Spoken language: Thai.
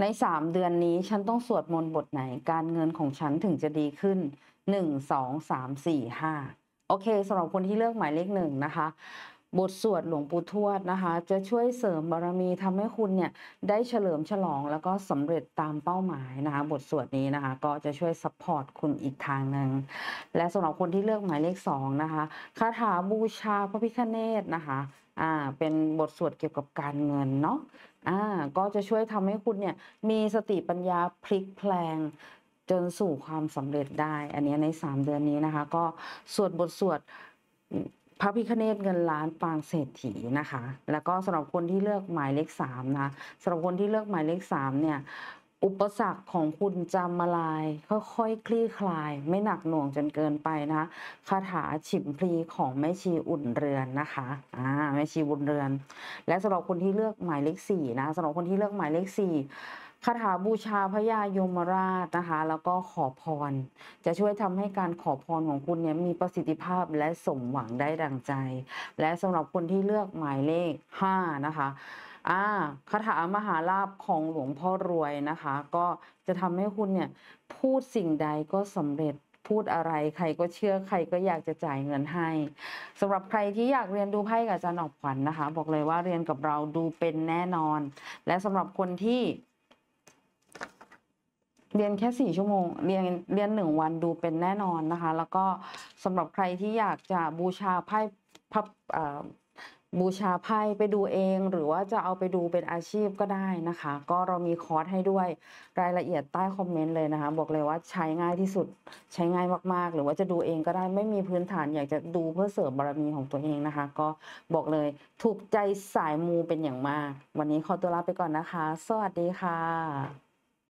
ใน3เดือนนี้ฉันต้องสวดมนต์บทไหนการเงินของฉันถึงจะดีขึ้น1 2 3 4 5โอเคสำหรับคนที่เลือกหมายเลข1นะคะบทสวดหลวงปู่ทวดนะคะจะช่วยเสริมบารมีทำให้คุณเนี่ยได้เฉลิมฉลองแล้วก็สำเร็จตามเป้าหมายนะคะบทสวดนี้นะคะก็จะช่วยซัพพอร์ตคุณอีกทางหนึ่งและสำหรับคนที่เลือกหมายเลข2นะคะคาถาบูชาพระพิฆเนศนะคะเป็นบทสวดเกี่ยวกับการเงินเนาะก็จะช่วยทำให้คุณเนี่ยมีสติปัญญาพลิกแพลงจนสู่ความสำเร็จได้อันนี้ใน3เดือนนี้นะคะก็สวดบทสวดพระพิฆเนศเงินล้านปางเศรษฐีนะคะแล้วก็สำหรับคนที่เลือกหมายเลข3นะสำหรับคนที่เลือกหมายเลข3เนี่ยอุปสรรคของคุณจะมาลายค่อยๆคลี่คลายไม่หนักหน่วงจนเกินไปนะคะคาถาฉิมพลีของแม่ชีอุ่นเรือนนะคะแม่ชีอุ่นเรือนและสำหรับคนที่เลือกหมายเลข4นะสำหรับคนที่เลือกหมายเลข4คาถาบูชาพญายมราชนะคะแล้วก็ขอพรจะช่วยทำให้การขอพรของคุณเนี่ยมีประสิทธิภาพและสมหวังได้ดังใจและสำหรับคนที่เลือกหมายเลข5นะคะคาถามหาลาภของหลวงพ่อรวยนะคะก็จะทำให้คุณเนี่ยพูดสิ่งใดก็สำเร็จพูดอะไรใครก็เชื่อใครก็อยากจะจ่ายเงินให้สำหรับใครที่อยากเรียนดูไพ่กับอาจารย์ออกขวัญนะคะบอกเลยว่าเรียนกับเราดูเป็นแน่นอนและสำหรับคนที่เรียนแค่4ชั่วโมงเรียน1วันดูเป็นแน่นอนนะคะแล้วก็สำหรับใครที่อยากจะบูชาไพ่บูชาไพ่ไปดูเองหรือว่าจะเอาไปดูเป็นอาชีพก็ได้นะคะก็เรามีคอร์สให้ด้วยรายละเอียดใต้คอมเมนต์เลยนะคะบอกเลยว่าใช้ง่ายที่สุดใช้ง่ายมากๆหรือว่าจะดูเองก็ได้ไม่มีพื้นฐานอยากจะดูเพื่อเสริมบารมีของตัวเองนะคะก็บอกเลยถูกใจสายมูเป็นอย่างมากวันนี้ขอตัวลาไปก่อนนะคะสวัสดีค่ะ